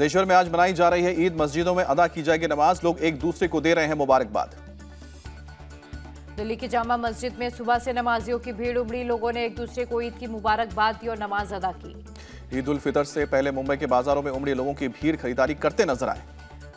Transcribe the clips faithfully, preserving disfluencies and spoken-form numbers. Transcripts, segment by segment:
देशभर में आज मनाई जा रही है ईद, मस्जिदों में अदा की जाएगी नमाज, लोग एक दूसरे को दे रहे हैं मुबारकबाद। दिल्ली की जामा मस्जिद में सुबह से नमाजियों की भीड़ उमड़ी, लोगों ने एक दूसरे को ईद की मुबारकबाद दी और नमाज अदा की। ईद उल फितर से पहले मुंबई के बाजारों में उमड़ी लोगों की भीड़, खरीदारी करते नजर आए।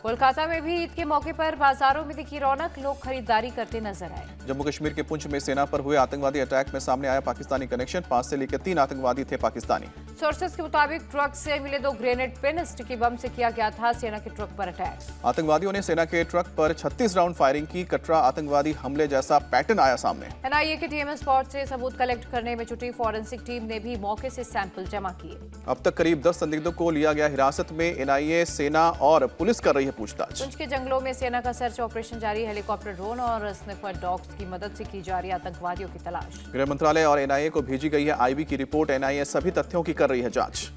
कोलकाता में भी ईद के मौके पर बाजारों में दिखी रौनक, लोग खरीदारी करते नजर आए। जम्मू कश्मीर के पुंछ में सेना पर हुए आतंकवादी अटैक में सामने आया पाकिस्तानी कनेक्शन, पांच से लेकर तीन आतंकवादी थे पाकिस्तानी। सोर्सेस के मुताबिक ट्रक से मिले दो ग्रेनेड पिन स्टिकी बम से किया गया था सेना के ट्रक पर अटैक। आतंकवादियों ने सेना के ट्रक पर छत्तीस राउंड फायरिंग की, कटरा आतंकवादी हमले जैसा पैटर्न आया सामने। एन आई ए की टीम स्पॉट से सबूत कलेक्ट करने में जुटी, फॉरेंसिक टीम ने भी मौके से सैंपल जमा किए। अब तक करीब दस संदिग्धों को लिया गया हिरासत में, एन आई ए, सेना और पुलिस कर रही है पूछताछ। पुंछ के जंगलों में सेना का सर्च ऑपरेशन जारी, हेलीकॉप्टर, ड्रोन और स्निफर डॉग्स की मदद से की जा रही आतंकवादियों की तलाश। गृह मंत्रालय और एन आई ए को भेजी गई है आई बी की रिपोर्ट, एन आई ए सभी तथ्यों की कर रही है जांच।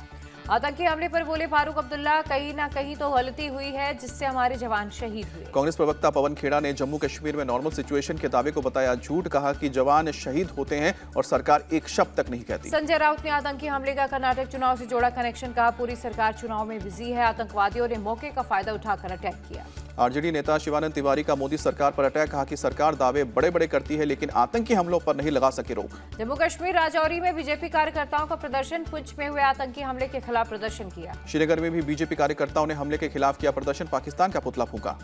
आतंकी हमले पर बोले फारूक अब्दुल्ला, कहीं ना कहीं तो गलती हुई है जिससे हमारे जवान शहीद हुए। कांग्रेस प्रवक्ता पवन खेड़ा ने जम्मू कश्मीर में नॉर्मल सिचुएशन के दावे को बताया झूठ, कहा कि जवान शहीद होते हैं और सरकार एक शब्द तक नहीं कहती। संजय राउत ने आतंकी हमले का कर्नाटक चुनाव से जोड़ा कनेक्शन, कहा पूरी सरकार चुनाव में बिजी है, आतंकवादियों ने मौके का फायदा उठाकर अटैक किया। आरजेडी नेता शिवानंद तिवारी का मोदी सरकार पर अटैक, कहा कि सरकार दावे बड़े बड़े करती है लेकिन आतंकी हमलों पर नहीं लगा सके रोक। जम्मू कश्मीर राजौरी में बीजेपी कार्यकर्ताओं का प्रदर्शन, पुंछ में हुए आतंकी हमले के खिलाफ प्रदर्शन किया। श्रीनगर में भी बीजेपी कार्यकर्ताओं ने हमले के खिलाफ किया प्रदर्शन, पाकिस्तान का पुतला फूंका।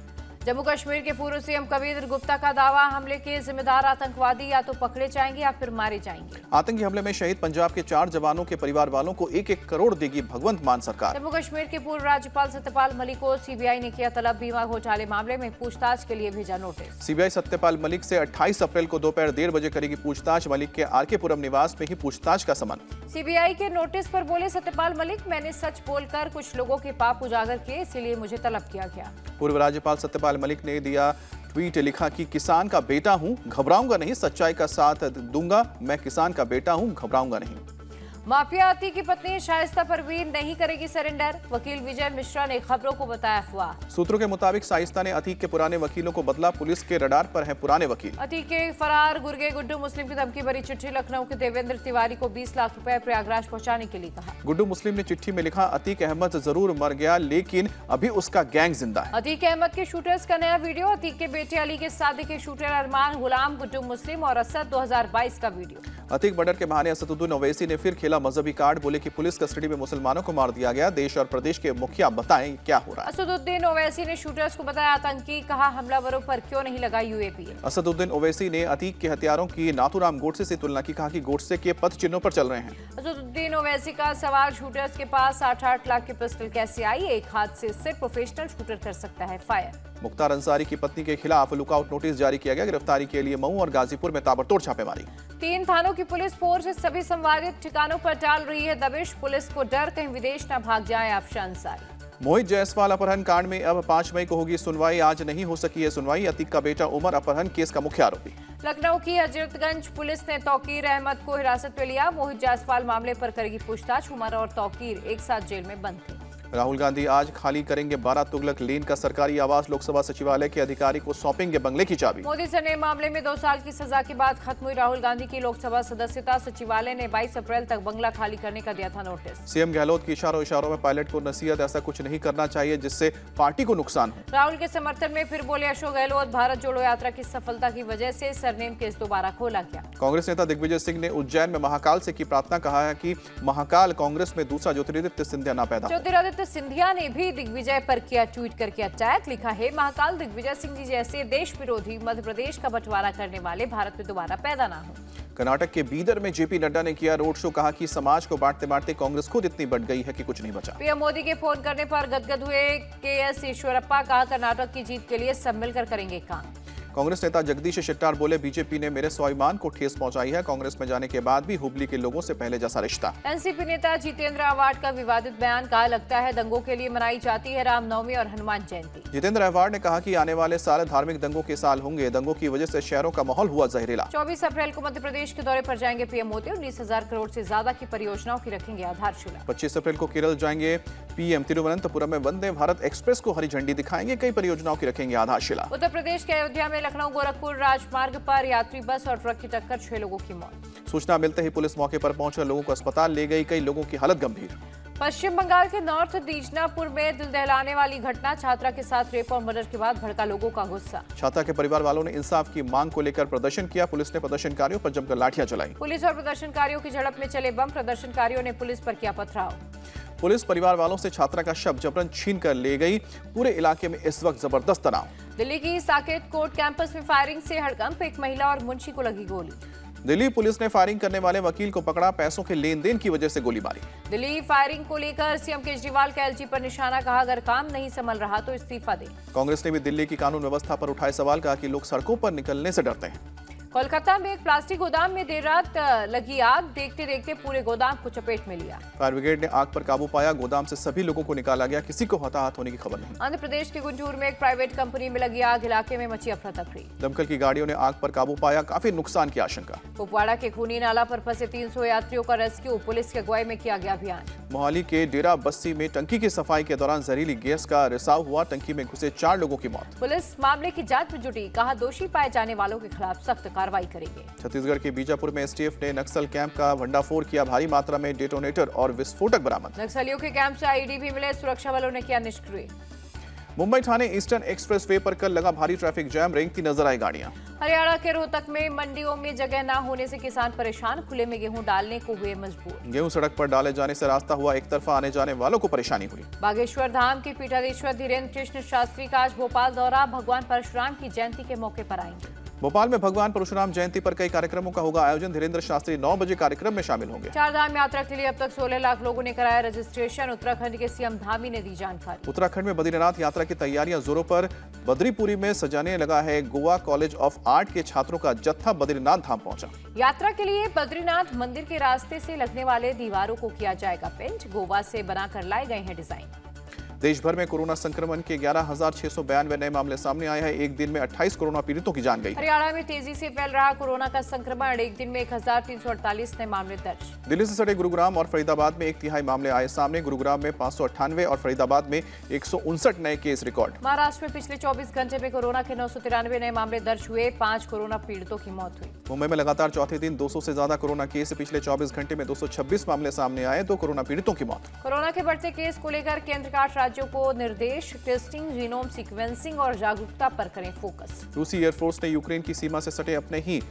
जम्मू कश्मीर के पूर्व सीएम कविंद्र गुप्ता का दावा, हमले के जिम्मेदार आतंकवादी या तो पकड़े जाएंगे या फिर मारे जाएंगे। आतंकी हमले में शहीद पंजाब के चार जवानों के परिवार वालों को एक एक करोड़ देगी भगवंत मान सरकार। जम्मू कश्मीर के पूर्व राज्यपाल सत्यपाल मलिक को सीबीआई ने किया तलब, बीमा घोटाले मामले में पूछताछ के लिए भेजा नोटिस। सीबीआई सत्यपाल मलिक से अट्ठाईस अप्रैल को दोपहर डेढ़ बजे करेगी पूछताछ, मलिक के आर के पुरम निवास में ही पूछताछ का समन। सीबीआई के नोटिस पर बोले सत्यपाल मलिक, मैंने सच बोलकर कुछ लोगों के पाप उजागर किए इसलिए मुझे तलब किया गया। पूर्व राज्यपाल सत्यपाल मलिक ने दिया ट्वीट, लिखा कि किसान का बेटा हूं, घबराऊंगा नहीं, सच्चाई का साथ दूंगा, मैं किसान का बेटा हूं, घबराऊंगा नहीं। माफिया आतिक की पत्नी शाइस्ता परवीन नहीं करेगी सरेंडर, वकील विजय मिश्रा ने खबरों को बताया अफवाह। सूत्रों के मुताबिक शाइस्ता ने अतीक के पुराने वकीलों को बदला, पुलिस के रडार पर हैं पुराने वकील। अतीक के फरार गुर्गे गुड्डू मुस्लिम की धमकी भरी चिट्ठी, लखनऊ के देवेंद्र तिवारी को बीस लाख रुपए प्रयागराज पहुँचाने के लिए कहा। गुड्डू मुस्लिम ने चिट्ठी में लिखा, अतीक अहमद जरूर मर गया लेकिन अभी उसका गैंग जिंदा है। अतीक अहमद के शूटर्स का नया वीडियो, अतीक के बेटे अली के शादी के शूटर अरमान गुलाम, गुड्डू मुस्लिम और असद दो हजार बाईस का वीडियो। अतीक मर्डर के बहाने असदुद्दीन ओवैसी ने फिर मजहबी कार्ड, बोले कि पुलिस कस्टडी में मुसलमानों को मार दिया गया, देश और प्रदेश के मुखिया बताएं क्या हो रहा है। असदुद्दीन ओवैसी ने शूटर्स को बताया आतंकी, कहा हमलावरों पर क्यों नहीं लगा U A P A. Asaduddin Owaisi ने अतीक के हथियारों की नाथूराम गोडसे से तुलना की, कहा कि गोडसे के पथ चिन्हों पर चल रहे हैं। असदुद्दीन ओवैसी का सवाल, शूटर्स के पास आठ आठ लाख की पिस्टल कैसे आई, एक हाथ से सिर्फ प्रोफेशनल शूटर कर सकता है फायर। मुख्तार अंसारी की पत्नी के खिलाफ लुकआउट नोटिस जारी किया गया, गिरफ्तारी के लिए मऊ और गाजीपुर में ताबड़तोड़ छापेमारी। तीन थानों की पुलिस फोर्स सभी संवादित ठिकानों पर डाल रही है दबिश, पुलिस को डर कहीं विदेश न भाग जाए आफशान अंसारी। मोहित जायसवाल अपहरण कांड में अब पाँच मई को होगी सुनवाई, आज नहीं हो सकी है सुनवाई, अतीक का बेटा उमर अपहरण केस का मुख्य आरोपी। लखनऊ की हजरतगंज पुलिस ने तौकीर अहमद को हिरासत में लिया, मोहित जायसवाल मामले पर करेगी पूछताछ, उमर और तौकीर एक साथ जेल में बंद थे। राहुल गांधी आज खाली करेंगे बारह तुगलक लेन का सरकारी आवास, लोकसभा सचिवालय के अधिकारी को सौंपेंगे बंगले की चाबी। मोदी सरने मामले में दो साल की सजा के बाद खत्म हुई राहुल गांधी की लोकसभा सदस्यता, सचिवालय ने बाईस अप्रैल तक बंगला खाली करने का दिया था नोटिस। सीएम गहलोत की इशारों इशारों में पायलट को नसीहत, ऐसा कुछ नहीं करना चाहिए जिससे पार्टी को नुकसान हो। राहुल के समर्थन में फिर बोले अशोक गहलोत, भारत जोड़ो यात्रा की सफलता की वजह से सरनेम केस दोबारा खोला गया। कांग्रेस नेता दिग्विजय सिंह ने उज्जैन में महाकाल से की प्रार्थना, कहा है कि महाकाल कांग्रेस में दूसरा ज्योतिरादित्य सिंधिया न पैदा। ज्योतिरादित्य सिंधिया ने भी दिग्विजय पर किया ट्वीट करके अटैक, लिखा है महाकाल दिग्विजय सिंह जी जैसे देश विरोधी, मध्य प्रदेश का बंटवारा करने वाले भारत में दोबारा पैदा ना हो। कर्नाटक के बीदर में जेपी नड्डा ने किया रोड शो, कहा कि समाज को बांटते बांटते कांग्रेस खुद इतनी बढ़ गई है कि कुछ नहीं बचा। पीएम मोदी के फोन करने पर गदगद हुए के एस ईश्वरप्पा, कहा कर्नाटक की जीत के लिए सब मिलकर करेंगे काम। कांग्रेस नेता जगदीश सिट्टार बोले, बीजेपी ने मेरे स्वाभिमान को ठेस पहुंचाई है, कांग्रेस में जाने के बाद भी हुबली के लोगों से पहले जैसा रिश्ता। एन सी पी नेता जितेंद्र अवार्ड का विवादित बयान, कहा लगता है दंगों के लिए मनाई जाती है रामनवमी और हनुमान जयंती। जितेंद्र अवार्ड ने कहा कि आने वाले साल धार्मिक दंगों के साल होंगे, दंगों की वजह से शहरों का माहौल हुआ जहरीला। चौबीस अप्रैल को मध्य प्रदेश के दौरे पर जाएंगे पीएम मोदी, उन्नीस हजार करोड़ से ज्यादा की परियोजनाओं की रखेंगे आधारशिला। पच्चीस अप्रैल को केरल जाएंगे पीएम, तिरुवनंतपुरम में वंदे भारत एक्सप्रेस को हरी झंडी दिखाएंगे, कई परियोजनाओं की रखेंगे आधारशिला। उत्तर प्रदेश के अयोध्या में लखनऊ गोरखपुर राजमार्ग पर यात्री बस और ट्रक की टक्कर, छह लोगों की मौत। सूचना मिलते ही पुलिस मौके पर पहुंचा, लोगों को अस्पताल ले गई, कई लोगों की हालत गंभीर। पश्चिम बंगाल के नॉर्थ दीजनापुर में दिल दहलाने वाली घटना, छात्रा के साथ रेप और मर्डर के बाद भड़का लोगों का गुस्सा। छात्रा के परिवार वालों ने इंसाफ की मांग को लेकर प्रदर्शन किया। पुलिस ने प्रदर्शनकारियों पर जमकर लाठियां चलाई। पुलिस और प्रदर्शनकारियों की झड़प में चले बम, प्रदर्शनकारियों ने पुलिस पर किया पथराव। पुलिस परिवार वालों से छात्रा का शव जबरन छीन कर ले गई। पूरे इलाके में इस वक्त जबरदस्त तनाव। दिल्ली की साकेत कोर्ट कैंपस में फायरिंग से हड़कंप, एक महिला और मुंशी को लगी गोली। दिल्ली पुलिस ने फायरिंग करने वाले वकील को पकड़ा, पैसों के लेन देन की वजह से गोलीबारी। दिल्ली फायरिंग को लेकर सीएम केजरीवाल का एलजी पर निशाना, कहा अगर काम नहीं संभल रहा तो इस्तीफा दें। कांग्रेस ने भी दिल्ली की कानून व्यवस्था पर उठाए सवाल, कहा कि लोग सड़कों पर निकलने से डरते हैं। कोलकाता में एक प्लास्टिक गोदाम में देर रात लगी आग, देखते देखते पूरे गोदाम को चपेट में लिया। फायर ब्रिगेड ने आग पर काबू पाया, गोदाम से सभी लोगों को निकाला गया, किसी को हताहत होने की खबर नहीं। आंध्र प्रदेश के गुंटूर में एक प्राइवेट कंपनी में लगी आग, इलाके में मची अफरा तफरी। दमकल की गाड़ियों ने आग पर काबू पाया, काफी नुकसान की आशंका। कुपवाड़ा के खूनी नाला पर फंसे तीन सौ यात्रियों का रेस्क्यू, पुलिस के अगुवाई में किया गया अभियान। मोहाली के डेरा बस्सी में टंकी की सफाई के दौरान जहरीली गैस का रिसाव हुआ, टंकी में घुसे चार लोगों की मौत। पुलिस मामले की जाँच में जुटी, कहा दोषी पाए जाने वालों के खिलाफ सख्त कार्रवाई करेंगे। छत्तीसगढ़ के बीजापुर में एसटीएफ ने नक्सल कैंप का भंडाफोड़ किया, भारी मात्रा में डेटोनेटर और विस्फोटक बरामद। नक्सलियों के कैंप से आईडी भी मिले, सुरक्षा बलों ने किया निष्क्रिय। मुंबई ठाणे ईस्टर्न एक्सप्रेसवे पर कल लगा भारी ट्रैफिक जैम, रेंगती नजर आई गाड़ियां। हरियाणा के रोहतक में मंडियों में जगह न होने से किसान परेशान, खुले में गेहूं डालने को हुए मजबूर। गेहूं सड़क पर डाले जाने से रास्ता हुआ एक तरफा, आने जाने वालों को परेशानी हुई। बागेश्वर धाम के पीठाधीश्वर धीरेन्द्र कृष्ण शास्त्री का आज भोपाल दौरा, भगवान परशुराम की जयंती के मौके पर आएंगे। भोपाल में भगवान परशुराम जयंती पर कई कार्यक्रमों का होगा आयोजन, धीरेन्द्र शास्त्री नौ बजे कार्यक्रम में शामिल होंगे। चारधाम यात्रा के लिए अब तक सोलह लाख लोगों ने कराया रजिस्ट्रेशन, उत्तराखंड के सीएम धामी ने दी जानकारी। उत्तराखंड में बद्रीनाथ यात्रा की तैयारियां जोरों पर, बद्रीपुरी में सजाने लगा है। गोवा कॉलेज ऑफ आर्ट के छात्रों का जत्था बद्रीनाथ धाम पहुँचा। यात्रा के लिए बद्रीनाथ मंदिर के रास्ते से लगने वाले दीवारों को किया जाएगा पेंट, गोवा से बनाकर लाए गए हैं डिजाइन। देश भर में कोरोना संक्रमण के ग्यारह हजार छह सौ बयानवे नए मामले सामने आए हैं, एक दिन में अट्ठाईस कोरोना पीड़ितों की जान गई। हरियाणा में तेजी से फैल रहा कोरोना का संक्रमण, एक दिन में एक हजार तीन सौ अड़तालीस नए मामले दर्ज। दिल्ली से सटे गुरुग्राम और फरीदाबाद में एक तिहाई मामले आए सामने, गुरुग्राम में पाँच सौ अट्ठानवे और फरीदाबाद में एक सौ उनसठ नए केस रिकॉर्ड। महाराष्ट्र में पिछले चौबीस घंटे में कोरोना के नौ सौ तिरानवे नए मामले दर्ज हुए, पाँच कोरोना पीड़ितों की मौत हुई। मुंबई में लगातार चौथे दिन दो सौ से ज्यादा कोरोना केस, पिछले चौबीस घंटे में दो सौ छब्बीस मामले सामने आए, दो कोरोना पीड़ितों की मौत। कोरोना के बढ़ते केस को लेकर केंद्र का आठ राज्यों को निर्देश, टेस्टिंग, जीनोम सीक्वेंसिंग और जागरूकता पर करें फोकस। रूसी एयरफोर्स ने यूक्रेन की सीमा से सटे अपने ही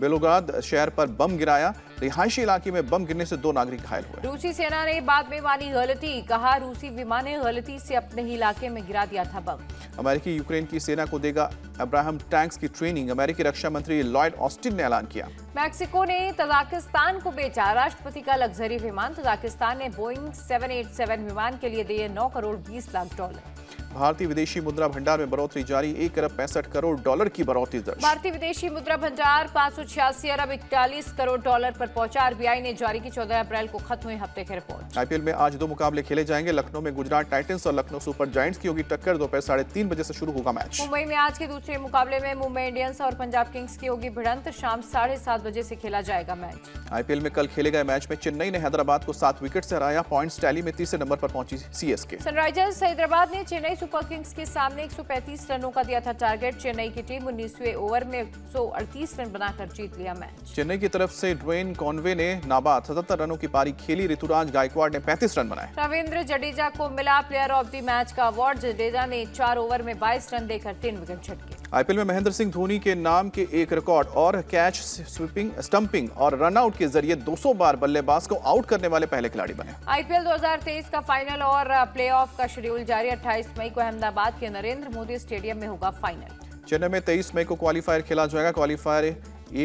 बेलोग्राद शहर पर बम गिराया, रिहायशी इलाके में बम गिरने से दो नागरिक घायल हुए। रूसी सेना ने बाद में मानी गलती, कहा रूसी विमान ने गलती से अपने ही इलाके में गिरा दिया था बम। अमेरिकी यूक्रेन की सेना को देगा अब्राहम टैंक्स की ट्रेनिंग, अमेरिकी रक्षा मंत्री लॉयड ऑस्टिन ने ऐलान किया। मैक्सिको ने तजाकिस्तान को बेचा राष्ट्रपति का लग्जरी विमान, तजाकिस्तान ने बोइंग सेवन एट सेवन विमान के लिए दिए नौ करोड़ बीस लाख डॉलर। भारतीय विदेशी मुद्रा भंडार में बढ़ोतरी जारी, एक अरब पैंसठ करोड़ डॉलर की बढ़ोतरी दर्ज। भारतीय विदेशी मुद्रा भंडार पाँच सौ छियासी अरब इकतालीस करोड़ डॉलर पर पहुंचा, आरबीआई ने जारी की चौदह अप्रैल को खत्म हुए हफ्ते की रिपोर्ट। आईपीएल में आज दो मुकाबले खेले जाएंगे, लखनऊ में गुजरात टाइटंस और लखनऊ सुपर जायंट्स की होगी टक्कर, दोपहर साढ़े तीन बजे से शुरू होगा मैच। मुंबई में आज के दूसरे मुकाबले में मुंबई इंडियंस और पंजाब किंग्स की होगी भिड़ंत, शाम साढ़े सात बजे से खेला जाएगा मैच। आईपीएल में कल खेले गए मैच में चेन्नई ने हैदराबाद को सात विकेट से हराया, पॉइंट्स टैली में तीसरे नंबर पर पहुंची सीएसके। सनराइजर्स हैदराबाद ने चेन्नई सुपर किंग्स के सामने एक सौ पैंतीस रनों का दिया था टारगेट, चेन्नई की टीम उन्नीसवें ओवर में एक सौ अड़तीस रन बनाकर जीत लिया मैच। चेन्नई की तरफ से ड्वेन कॉनवे ने नाबाद सतहत्तर रनों की पारी खेली, ऋतुराज गायकवाड़ ने पैंतीस रन बनाए। रविंद्र जडेजा को मिला प्लेयर ऑफ द मैच का अवार्ड, जडेजा ने चार ओवर में बाईस रन देकर तीन विकेट झटके। आईपीएल में महेंद्र सिंह धोनी के नाम के एक रिकॉर्ड और कैच, स्वीपिंग, स्टंपिंग और रनआउट के जरिए दो सौ बार बल्लेबाज को आउट करने वाले पहले खिलाड़ी बने। आईपीएल दो हजार तेईस का फाइनल और प्लेऑफ का शेड्यूल जारी, अट्ठाईस मई को अहमदाबाद के नरेंद्र मोदी स्टेडियम में होगा फाइनल। चेन्नई में तेईस मई को क्वालिफायर खेला जाएगा, क्वालिफायर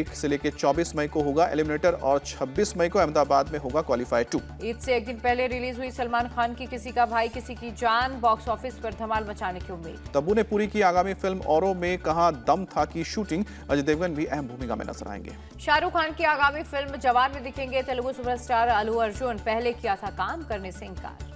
एक से लेकर चौबीस मई को होगा एलिमिनेटर और छब्बीस मई को अहमदाबाद में होगा क्वालिफायर टू। ईद से एक दिन पहले रिलीज हुई सलमान खान की किसी का भाई किसी की जान, बॉक्स ऑफिस पर धमाल मचाने की उम्मीद। तब्बू ने पूरी की आगामी फिल्म औरों में, कहा दम था की शूटिंग, अजय देवगन भी अहम भूमिका में नजर आएंगे। शाहरुख खान की आगामी फिल्म जवान में दिखेंगे तेलुगु सुपरस्टार अल्लू अर्जुन, पहले किया था काम करने से इंकार।